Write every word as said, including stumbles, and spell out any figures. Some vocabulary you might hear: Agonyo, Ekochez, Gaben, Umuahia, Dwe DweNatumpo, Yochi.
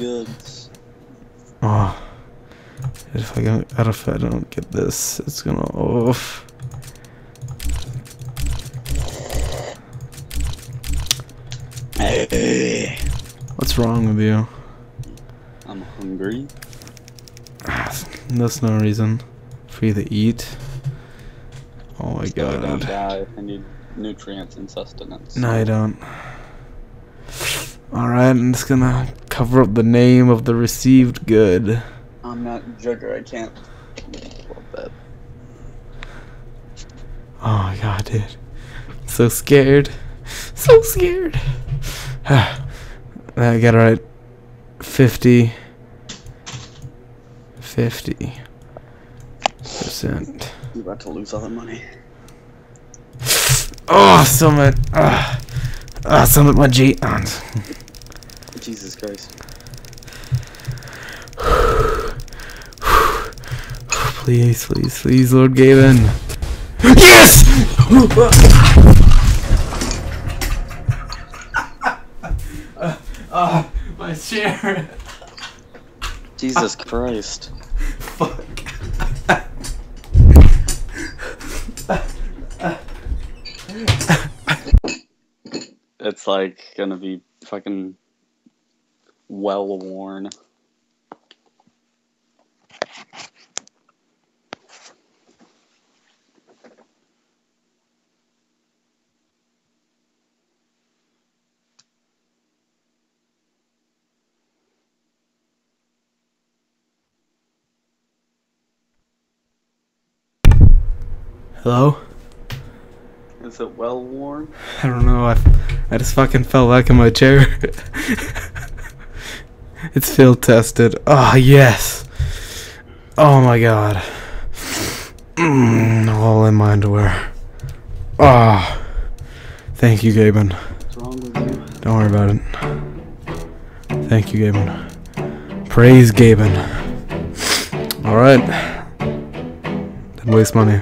goods. Oh. If I don't, if I don't get this, it's gonna off. What's wrong with you? I'm hungry. That's no reason for you to eat. Oh my so god. I don't die. I need nutrients and sustenance. No, I don't. Alright, I'm just gonna cover up the name of the received good. I'm not a jugger, I can't. That. Oh my god, dude. I'm so scared. So scared. I gotta write fifty. Fifty percent. You're about to lose all that money. Oh, summit. Ah, uh, uh, summit my G. Jesus Christ. Please, please, please, Lord Gaben. Yes! uh, uh, my chair. Jesus uh, Christ. Fuck. It's like gonna be fucking well worn. Hello? Is it well worn? I don't know. I, I just fucking fell back in my chair. It's field tested. Oh, yes. Oh, my God. Mm, all in my underwear. Oh. Thank you, Gaben. What's wrong with you? Don't worry about it. Thank you, Gaben. Praise Gaben. Alright. Didn't waste money.